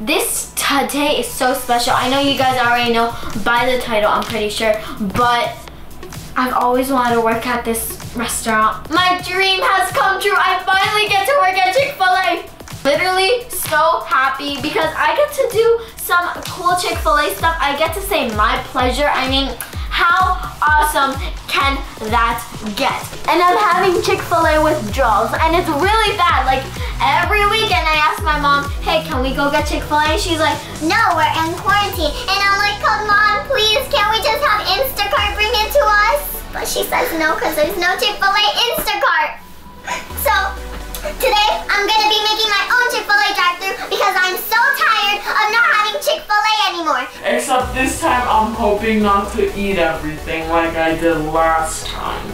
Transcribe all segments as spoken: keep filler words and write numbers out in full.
This today is so special. I know you guys already know by the title, I'm pretty sure, but I've always wanted to work at this restaurant. My dream has come true. I finally get to work at Chick-fil-A. Literally so happy because I get to do some cool Chick-fil-A stuff. I get to say my pleasure. I mean, how awesome can that get? And I'm having Chick-fil-A withdrawals, and it's really bad. Like, every weekend I ask my mom, hey, can we go get Chick-fil-A? And she's like, no, we're in quarantine. And I'm like, come on, please, can't we just have Instacart bring it to us? But she says no, because there's no Chick-fil-A Instacart. So, today I'm gonna be making my own Chick-fil-A drive-thru because I'm so tired of not having Chick-fil-A anymore. Except this time I'm hoping not to eat everything like I did last time.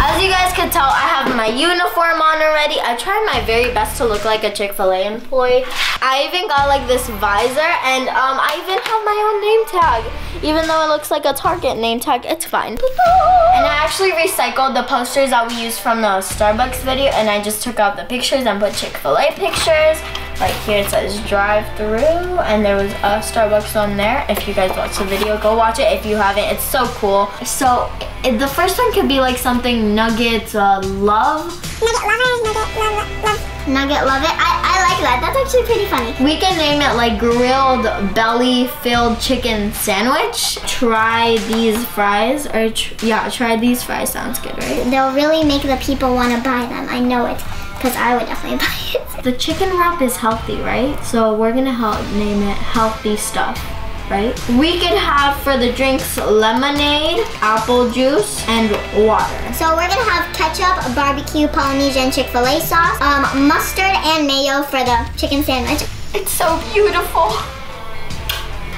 As you guys can tell, I have my uniform on already. I tried my very best to look like a Chick-fil-A employee. I even got like this visor, and um, I even have my own name tag. Even though it looks like a Target name tag, it's fine. And I actually recycled the posters that we used from the Starbucks video, and I just took out the pictures and put Chick-fil-A pictures. Like here it says drive through, and there was a Starbucks on there. If you guys watched the video, go watch it. If you haven't, it's so cool. So it, the first one could be like something Nugget uh, Love. Nugget Lovers, Nugget Love, Love. Nugget Love It. I, I like that. That's actually pretty funny. We can name it like grilled belly filled chicken sandwich. Try these fries, or tr yeah, try these fries sounds good, right? They'll really make the people want to buy them. I know it, because I would definitely buy it. The chicken wrap is healthy, right? So we're gonna help name it healthy stuff, right? We could have for the drinks lemonade, apple juice, and water. So we're gonna have ketchup, barbecue, Polynesian Chick-fil-A sauce, um, mustard, and mayo for the chicken sandwich. It's so beautiful.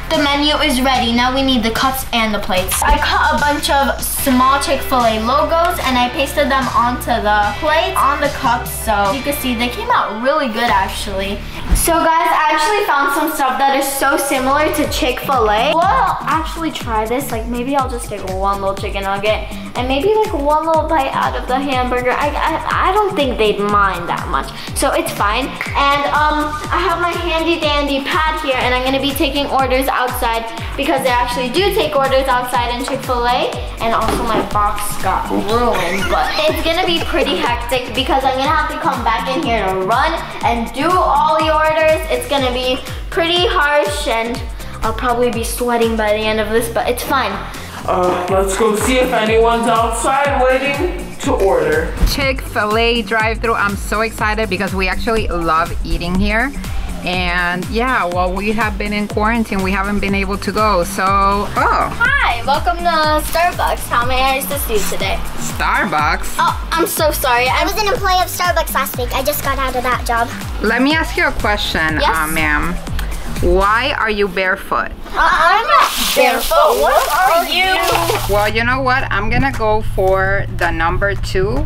The menu is ready. Now we need the cups and the plates. I cut a bunch of small Chick-fil-A logos and I pasted them onto the plates on the cups, so you can see they came out really good actually. So guys, I actually found some stuff that is so similar to Chick-fil-A. Well, I'll actually try this. Like maybe I'll just take one little chicken nugget and maybe like one little bite out of the hamburger. I, I, I don't think they'd mind that much, so it's fine. And um, I have my handy dandy pad here, and I'm gonna be taking orders outside because they actually do take orders outside in Chick-fil-A, and also my box got ruined, but it's gonna be pretty hectic because I'm gonna have to come back in here to run and do all the orders. It's gonna be pretty harsh, and I'll probably be sweating by the end of this, but it's fine. Uh, let's go see if anyone's outside waiting to order. Chick-fil-A drive-thru, I'm so excited because we actually love eating here. And yeah, well, we have been in quarantine. We haven't been able to go, so, oh. Hi, welcome to Starbucks. How may I assist you today? Starbucks? Oh, I'm so sorry. I was an employee of Starbucks last week. I just got out of that job. Let me ask you a question, yes? uh, ma'am. Why are you barefoot? Uh, I'm not barefoot. What are you? Well, you know what? I'm gonna go for the number two,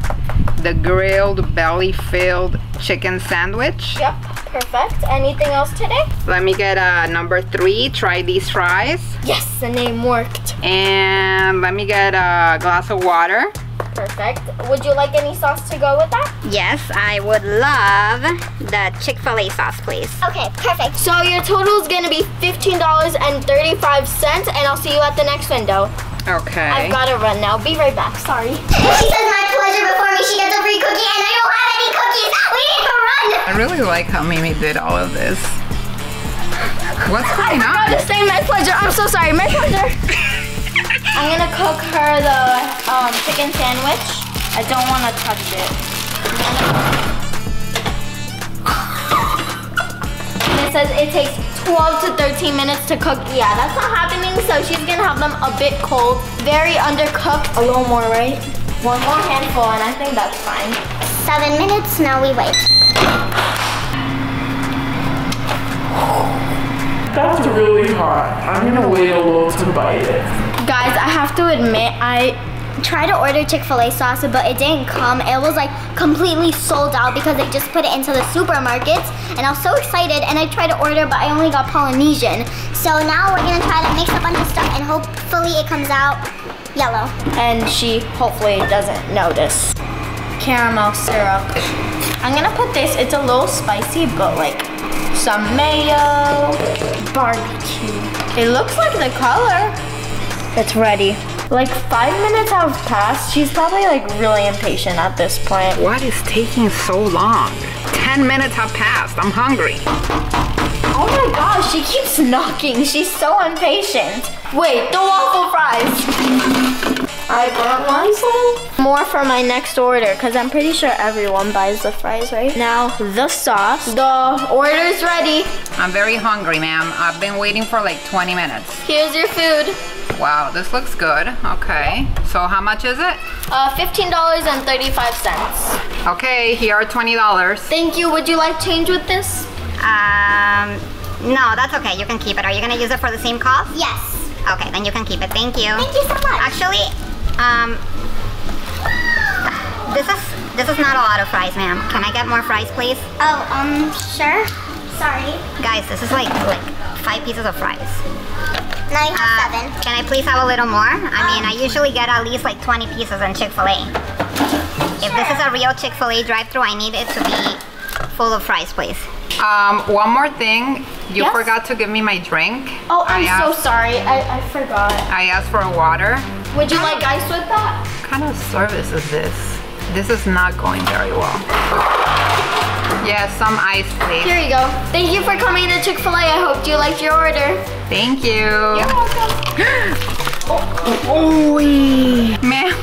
the grilled belly-filled chicken sandwich. Yep. Perfect. Anything else today? Let me get a uh, number three. Try these fries. Yes, the name worked. And let me get a glass of water. Perfect. Would you like any sauce to go with that? Yes, I would love the Chick-fil-A sauce, please. Okay, perfect. So your total is gonna be fifteen dollars and thirty-five cents, and I'll see you at the next window. Okay. I've gotta run now. Be right back. Sorry. She says my pleasure before me. She gets a free cookie, and I don't have any cookies. We need to run. I really like how Mimi did all of this. What's going on? I forgot to say my pleasure. I'm so sorry. My pleasure. I'm gonna cook her the um, chicken sandwich. I don't want to touch it. And it says it takes twelve to thirteen minutes to cook. Yeah, that's not happening, so she's gonna have them a bit cold. Very undercooked. A little more, right? One more handful, and I think that's fine. Seven minutes, now we wait. That's really hot. I'm gonna wait a little to bite it. Guys, I have to admit, I tried to order Chick-fil-A sauce, but it didn't come. It was like completely sold out because they just put it into the supermarkets, and I was so excited, and I tried to order, but I only got Polynesian. So now we're gonna try to mix a bunch of stuff, and hopefully it comes out yellow. And she hopefully doesn't notice. Caramel syrup. I'm gonna put this, it's a little spicy, but like some mayo, barbecue. It looks like the color. It's ready. Like five minutes have passed. She's probably like really impatient at this point. What is taking so long? Ten minutes have passed. I'm hungry. Oh my gosh, she keeps knocking. She's so impatient. Wait, the waffle fries. I bought one, so more for my next order, because I'm pretty sure everyone buys the fries, right? Now, the sauce. The order's ready. I'm very hungry, ma'am. I've been waiting for like twenty minutes. Here's your food. Wow, this looks good. Okay, so how much is it? Uh, fifteen dollars and thirty-five cents. Okay, here are twenty dollars. Thank you. Would you like change with this? Um, no, that's okay. You can keep it. Are you going to use it for the same cause? Yes. Okay, then you can keep it. Thank you. Thank you so much. Actually, Um, this is this is not a lot of fries, ma'am. Can I get more fries, please? Oh, um, sure. Sorry. Guys, this is like like five pieces of fries. Now you have uh, seven. Can I please have a little more? I um, mean, I usually get at least like twenty pieces in Chick-fil-A. Sure. If this is a real Chick-fil-A drive-thru, I need it to be full of fries, please. Um, one more thing. You yes? forgot to give me my drink. Oh, I'm asked, so sorry. I, I forgot. I asked for a water. Would you like ice with that? What kind of service is this? This is not going very well. Yeah, some ice, please. Here you go. Thank you for coming to Chick-fil-A. I hope you liked your order. Thank you. You're welcome. Oh, oh, ma'am.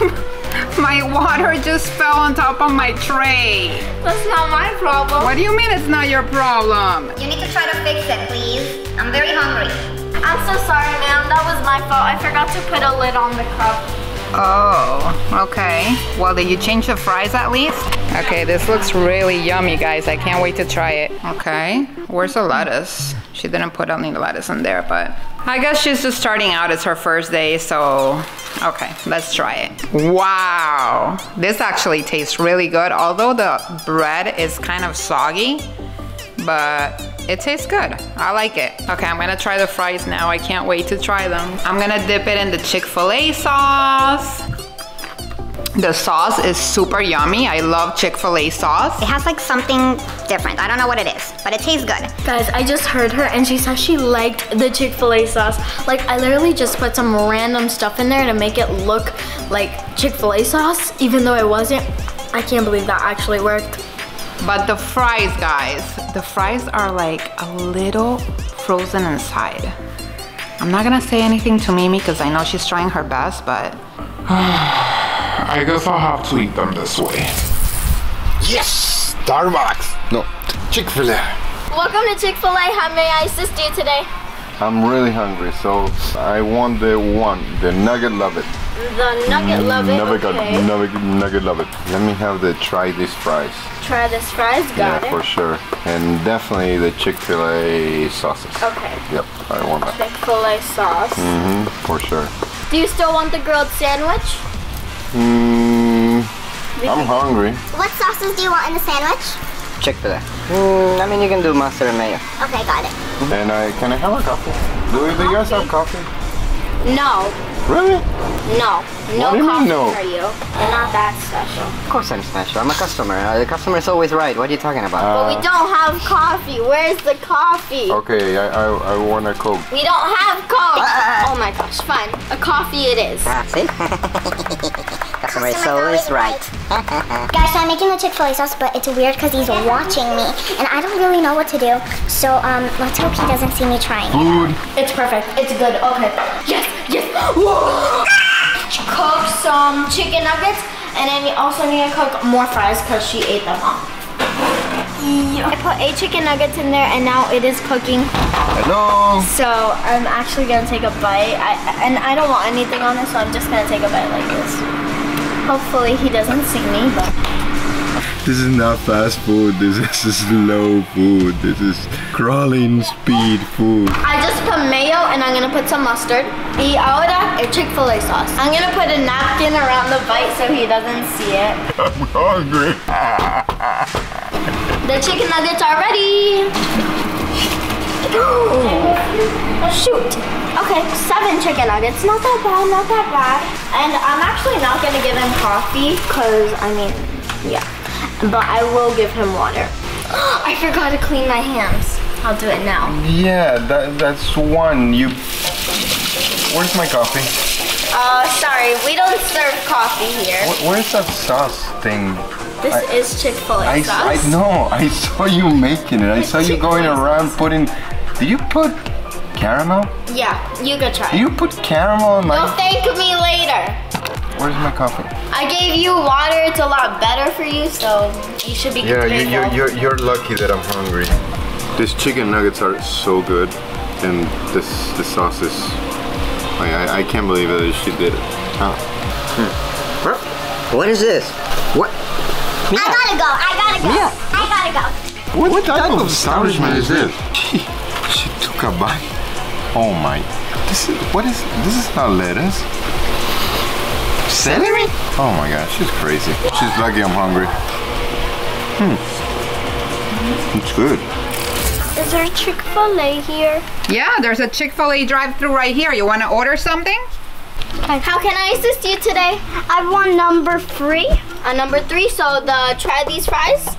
My water just fell on top of my tray. That's not my problem. What do you mean it's not your problem? You need to try to fix it, please. I'm very hungry. I'm so sorry, ma'am. That was my fault. I forgot to put a lid on the cup. Oh, okay. Well, did you change the fries at least? Okay, this looks really yummy, guys. I can't wait to try it. Okay, where's the lettuce? She didn't put any lettuce in there, but I guess she's just starting out. It's her first day, so okay, let's try it. Wow, this actually tastes really good, although the bread is kind of soggy, but it tastes good. I like it. Okay, I'm gonna try the fries now. I can't wait to try them. I'm gonna dip it in the Chick-fil-A sauce. The sauce is super yummy. I love Chick-fil-A sauce. It has like something different. I don't know what it is, but it tastes good. Guys, I just heard her and she said she liked the Chick-fil-A sauce. Like, I literally just put some random stuff in there to make it look like Chick-fil-A sauce, even though it wasn't. I can't believe that actually worked. But the fries, guys, the fries are like a little frozen inside. I'm not gonna say anything to Mimi because I know she's trying her best, but I guess I'll have to eat them this way. Yes! Starbucks! No, Chick-fil-A. Welcome to Chick-fil-A. How may I assist you today? I'm really hungry, so I want the one, the nugget love it. The nugget love it, nugget, okay. Nugget, nugget love it. Let me have the try these fries. Try these fries, got yeah, it. Yeah, for sure. And definitely the Chick-fil-A sauces. Okay. Yep, I want that. Chick-fil-A sauce. Mm-hmm, for sure. Do you still want the grilled sandwich? Mm, I'm hungry. What sauces do you want in the sandwich? Chick-fil-A. Mm, I mean, you can do mustard and mayo. Okay, got it. And I, can I have a coffee? Do you guys have coffee? No. Really? No. No coffee no? for you. You're not that special. Of course I'm special. I'm a customer. Uh, the customer is always right. What are you talking about? Uh, but we don't have coffee. Where's the coffee? Okay, I I, I want a Coke. We don't have Coke. Uh, oh my gosh, fine. A coffee it is. Uh, see? customer is always right. Guys, so I'm making the Chick-fil-A sauce, but it's weird because he's watching me, and I don't really know what to do. So um, let's hope he doesn't see me trying. Food. It's perfect. It's good. Okay. Yes. Yes. Whoa. Cook some chicken nuggets, and then you also need to cook more fries because she ate them all. I put eight chicken nuggets in there, and now it is cooking. Hello. So I'm actually gonna take a bite, I, and I don't want anything on it, so I'm just gonna take a bite like this. Hopefully he doesn't see me, but. This is not fast food. This is slow food. This is crawling speed food. I just put mayo and I'm gonna put some mustard. Y ahora el Chick-fil-A sauce. I'm gonna put a napkin around the bite so he doesn't see it. I'm hungry. The chicken nuggets are ready. Oh, shoot. Okay, seven chicken nuggets. Not that bad, not that bad. And I'm actually not gonna give him coffee because, I mean, yeah. But I will give him water. I forgot to clean my hands. I'll do it now. Yeah, that, that's one. You. Where's my coffee? Uh, sorry, we don't serve coffee here. Wh where's that sauce thing? This I, is Chick-fil-A I, sauce. I know. I saw you making it. I saw you going around sauce. putting. Do you put caramel? Yeah, you could try. Do you put caramel in my? You'll thank me later. Where's my coffee? I gave you water. It's a lot better for you, so you should be good. Yeah, you, you're, you're, you're lucky that I'm hungry. These chicken nuggets are so good, and this the sauce is... Like, I, I can't believe that she did it. Oh. Hmm. What? What is this? What? Mia. I gotta go. I gotta go. Mia. I gotta go. What, what type, type of establishment is this? She, she took a bite. Oh my. This is... What is... This is not lettuce. Celery? Oh my god, she's crazy. She's lucky I'm hungry. Hmm. It's good. Is there a Chick-fil-A here? Yeah, there's a Chick-fil-A drive-thru right here. You want to order something? Hi. How can I assist you today? I want number three. Uh, number three, so the try these fries.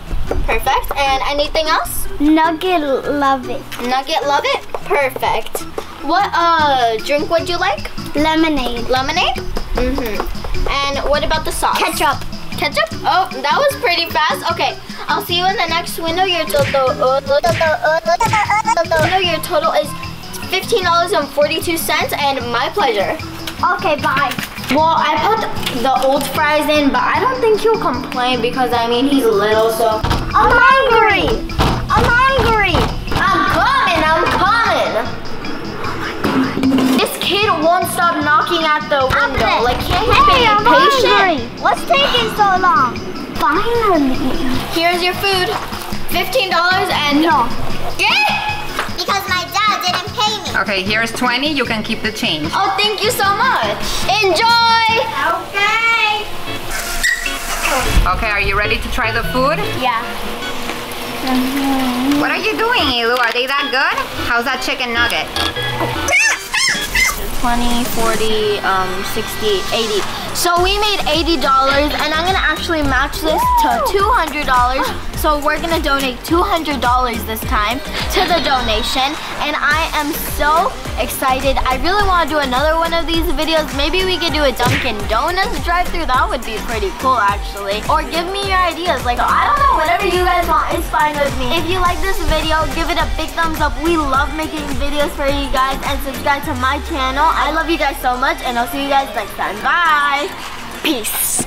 Perfect. And anything else? Nugget love it. Nugget love it? Perfect. What uh drink would you like? Lemonade. Lemonade? Mm-hmm. And what about the sauce? Ketchup. Ketchup? Oh, that was pretty fast. Okay, I'll see you in the next window. Your total, uh, your total is fifteen dollars and forty-two cents, and my pleasure. Okay, bye. Well, I put the old fries in, but I don't think he'll complain because, I mean, he's little, so... I'm hungry! I'm hungry! I'm coming! I'm coming! This kid won't stop knocking at the window. Like, can't he be patient? What's taking so long? Finally. Here's your food. fifteen dollars and... No. Get? Because my dad didn't pay me. Okay, here's twenty. You can keep the change. Oh, thank you so much. Enjoy. Okay. Okay, are you ready to try the food? Yeah. Mm-hmm. What are you doing, Elu? Are they that good? How's that chicken nugget? twenty, forty, um, sixty, eighty. So we made eighty dollars, and I'm gonna actually match this to two hundred dollars. So we're gonna donate two hundred dollars this time to the donation. And I am so excited. I really wanna do another one of these videos. Maybe we could do a Dunkin' Donuts drive-thru. That would be pretty cool, actually. Or give me your ideas. Like, I don't know, whatever you guys want is fine with me. If you like this video, give it a big thumbs up. We love making videos for you guys, and subscribe to my channel. I love you guys so much, and I'll see you guys next time. Bye. Peace.